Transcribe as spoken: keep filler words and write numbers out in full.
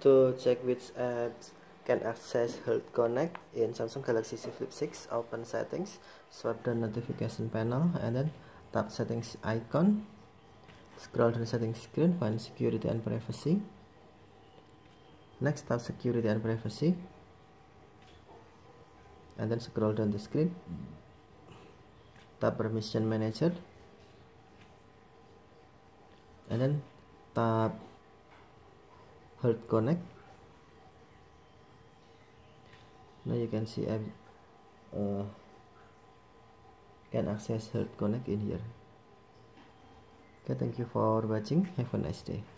To check which apps can access Health Connect in Samsung Galaxy Z Flip six, open settings, swipe down notification panel, and then tap settings icon, scroll down settings screen, find security and privacy. Next, tap security and privacy, and then scroll down the screen, tap permission manager, and then tap Health Connect. Now you can see I uh, can access Health Connect in here. Okay, thank you for watching. Have a nice day.